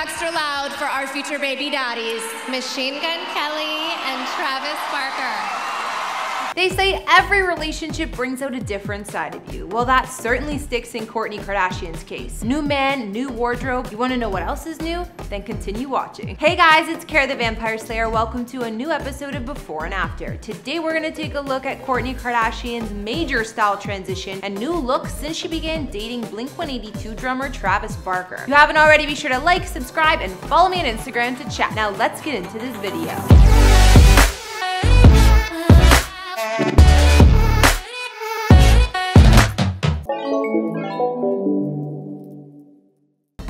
extra loud for our future baby daddies, Machine Gun Kelly and Travis Barker. They say every relationship brings out a different side of you. Well, that certainly sticks in Kourtney Kardashian's case. New man, new wardrobe. You wanna know what else is new? Then continue watching. Hey guys, it's Kara the Vampire Slayer. Welcome to a new episode of Before and After. Today we're gonna take a look at Kourtney Kardashian's major style transition and new look since she began dating Blink-182 drummer Travis Barker. If you haven't already, be sure to like, subscribe, and follow me on Instagram to chat. Now let's get into this video.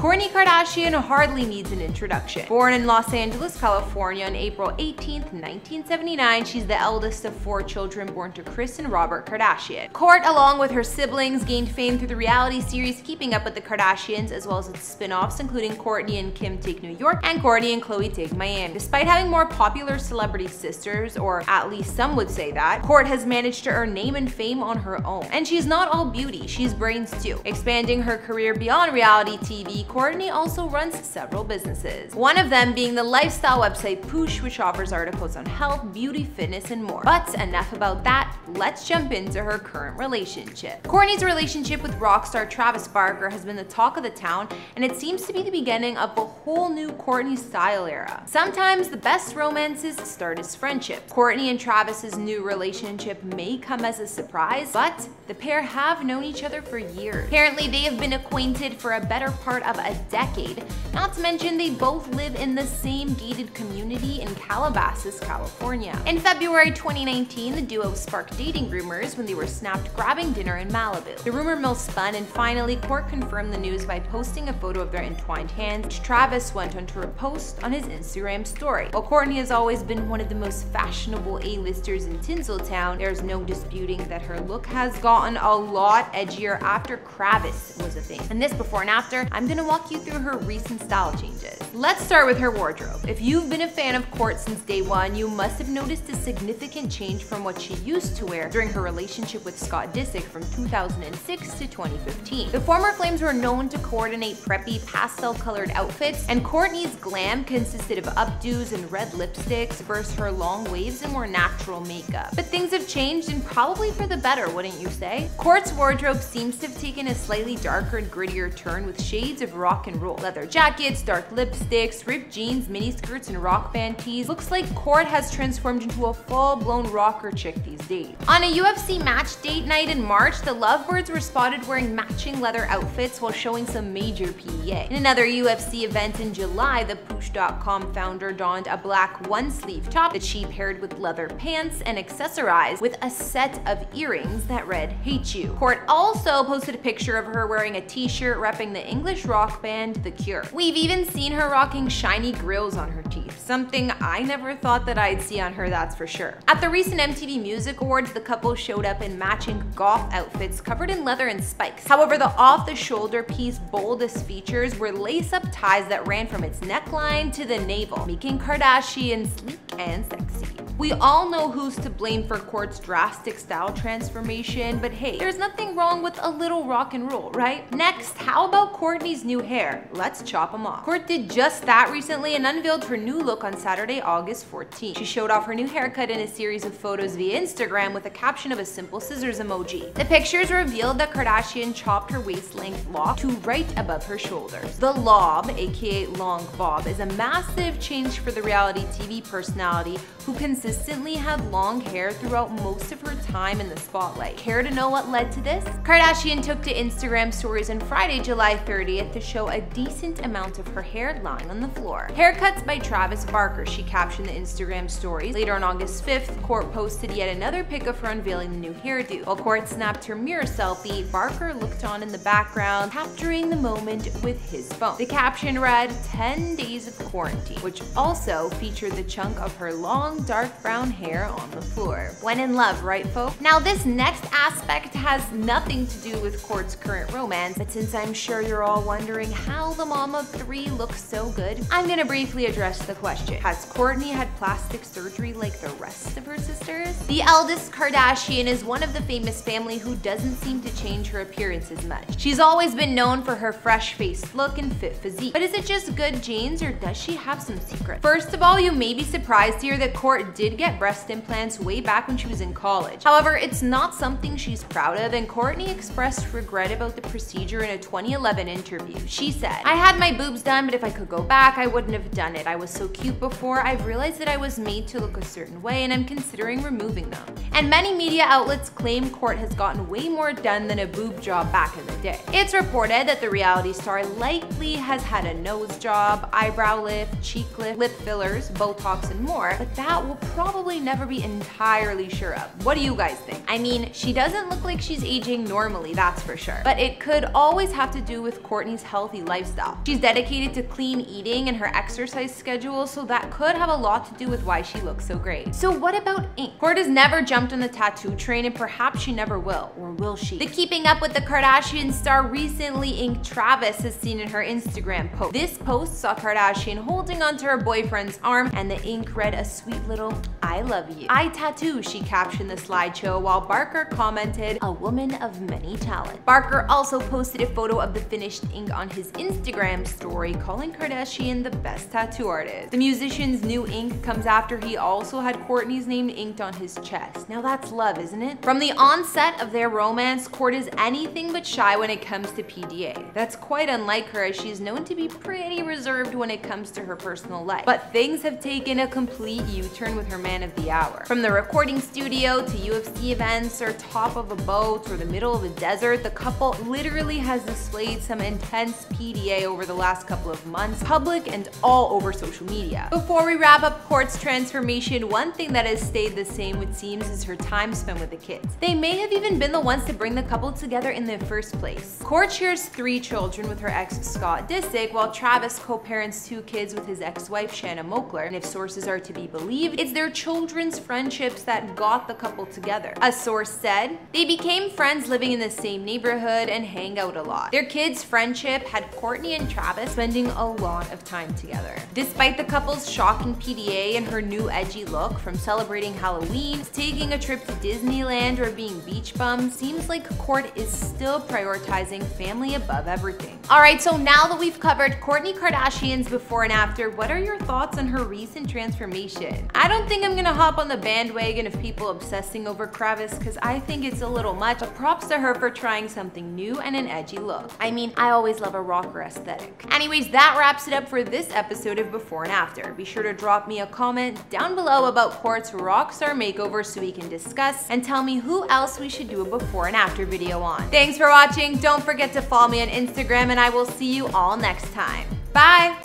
Kourtney Kardashian hardly needs an introduction. Born in Los Angeles, California on April 18, 1979, she's the eldest of four children born to Kris and Robert Kardashian. Kourt, along with her siblings, gained fame through the reality series Keeping Up With The Kardashians, as well as its spin-offs including Kourtney and Kim Take New York and Kourtney and Khloe Take Miami. Despite having more popular celebrity sisters, or at least some would say that, Kourt has managed to earn name and fame on her own. And she's not all beauty, she's brains too. Expanding her career beyond reality TV, Kourtney also runs several businesses, one of them being the lifestyle website Poosh, which offers articles on health, beauty, fitness, and more. But enough about that, let's jump into her current relationship. Kourtney's relationship with rock star Travis Barker has been the talk of the town, and it seems to be the beginning of a whole new Kourtney style era. Sometimes the best romances start as friendships. Kourtney and Travis's new relationship may come as a surprise, but the pair have known each other for years. Apparently, they have been acquainted for a better part of a decade, not to mention they both live in the same gated community in Calabasas, California. In February 2019, the duo sparked dating rumors when they were snapped grabbing dinner in Malibu. The rumor mill spun, and finally Kourt confirmed the news by posting a photo of their entwined hands, which Travis went on to repost on his Instagram story. While Kourtney has always been one of the most fashionable A-listers in Tinseltown, there's no disputing that her look has gotten a lot edgier after Kravis was a thing. And this Before and After, I'm gonna walk you through her recent style changes. Let's start with her wardrobe. If you've been a fan of Kourt since day one, you must have noticed a significant change from what she used to wear during her relationship with Scott Disick from 2006 to 2015. The former flames were known to coordinate preppy, pastel-colored outfits, and Kourtney's glam consisted of updos and red lipsticks versus her long waves and more natural makeup. But things have changed, and probably for the better, wouldn't you say? Kourt's wardrobe seems to have taken a slightly darker and grittier turn, with shades of rock and roll. Leather jackets, dark lipsticks, ripped jeans, mini skirts, and rock band tees. Looks like Kourt has transformed into a full-blown rocker chick these days. On a UFC match date night in March, the lovebirds were spotted wearing matching leather outfits while showing some major PDA. In another UFC event in July, the Poosh.com founder donned a black one-sleeve top that she paired with leather pants and accessorized with a set of earrings that read, "Hate You." Kourt also posted a picture of her wearing a t-shirt repping the English rock band The Cure. We've even seen her rocking shiny grills on her teeth, something I never thought that I'd see on her, that's for sure. At the recent MTV Music Awards, the couple showed up in matching goth outfits covered in leather and spikes. However, the off-the-shoulder piece's boldest features were lace-up ties that ran from its neckline to the navel, making Kardashian sleek and sexy. We all know who's to blame for Kourt's drastic style transformation, but hey, there's nothing wrong with a little rock and roll, right? Next, how about Kourtney's new hair? Let's chop them off. Kourt did just that recently and unveiled her new look on Saturday, August 14. She showed off her new haircut in a series of photos via Instagram with a caption of a simple scissors emoji. The pictures revealed that Kardashian chopped her waist-length lock to right above her shoulders. The lob, aka long bob, is a massive change for the reality TV personality who consistently had long hair throughout most of her time in the spotlight. Care to know what led to this? Kardashian took to Instagram stories on Friday, July 30th to show a decent amount of her hair lying on the floor. "Haircuts by Travis Barker," she captioned the Instagram stories. Later on August 5th, Kourt posted yet another pic of her unveiling the new hairdo. While Kourt snapped her mirror selfie, Barker looked on in the background, capturing the moment with his phone. The caption read, "10 days of quarantine," which also featured the chunk of her long, dark dark brown hair on the floor. When in love, right folks? Now this next aspect has nothing to do with Kourt's current romance, but since I'm sure you're all wondering how the mom of three looks so good, I'm gonna briefly address the question. Has Kourtney had plastic surgery like the rest of her sisters? The eldest Kardashian is one of the famous family who doesn't seem to change her appearance as much. She's always been known for her fresh-faced look and fit physique. But is it just good genes or does she have some secrets? First of all, you may be surprised to hear that Kourt did get breast implants way back when she was in college. However, it's not something she's proud of, and Kourtney expressed regret about the procedure in a 2011 interview. She said, "I had my boobs done, but if I could go back, I wouldn't have done it. I was so cute before. I've realized that I was made to look a certain way and I'm considering removing them." And many media outlets claim Kourt has gotten way more done than a boob job back in the day. It's reported that the reality star likely has had a nose job, eyebrow lift, cheek lift, lip fillers, Botox and more, but that we'll probably never be entirely sure of. What do you guys think? I mean, she doesn't look like she's aging normally, that's for sure, but it could always have to do with Kourtney's healthy lifestyle. She's dedicated to clean eating and her exercise schedule, so that could have a lot to do with why she looks so great. So what about ink? Kourt has never jumped on the tattoo train and perhaps she never will, or will she? The Keeping Up With The Kardashian star recently inked Travis as seen in her Instagram post. This post saw Kardashian holding onto her boyfriend's arm and the ink read a sweet little "I love you." "I tattoo," she captioned the slideshow, while Barker commented, "A woman of many talents." Barker also posted a photo of the finished ink on his Instagram story, calling Kardashian the best tattoo artist. The musician's new ink comes after he also had Kourtney's name inked on his chest. Now that's love, isn't it? From the onset of their romance, Kourt is anything but shy when it comes to PDA. That's quite unlike her, as she's known to be pretty reserved when it comes to her personal life. But things have taken a complete U-turn with her man of the hour. From the recording studio to UFC events or top of a boat or the middle of a desert, the couple literally has displayed some intense PDA over the last couple of months, public and all over social media. Before we wrap up Kourt's transformation, one thing that has stayed the same, it seems, is her time spent with the kids. They may have even been the ones to bring the couple together in the first place. Kourt shares 3 children with her ex Scott Disick, while Travis co-parents 2 kids with his ex-wife Shanna Moakler, and if sources are to be believed, it's their children's friendships that got the couple together. A source said, "They became friends living in the same neighborhood and hang out a lot. Their kids' friendship had Kourtney and Travis spending a lot of time together." Despite the couple's shocking PDA and her new edgy look, from celebrating Halloween, taking a trip to Disneyland, or being beach bum, seems like Kourt is still prioritizing family above everything. Alright, so now that we've covered Kourtney Kardashian's before and after, what are your thoughts on her recent transformation? I don't think I'm gonna hop on the bandwagon of people obsessing over Kravis, because I think it's a little much, but props to her for trying something new and an edgy look. I mean, I always love a rocker aesthetic. Anyways, that wraps it up for this episode of Before and After. Be sure to drop me a comment down below about Kourt's rockstar makeover so we can discuss, and tell me who else we should do a before and after video on. Thanks for watching, don't forget to follow me on Instagram, and I will see you all next time. Bye!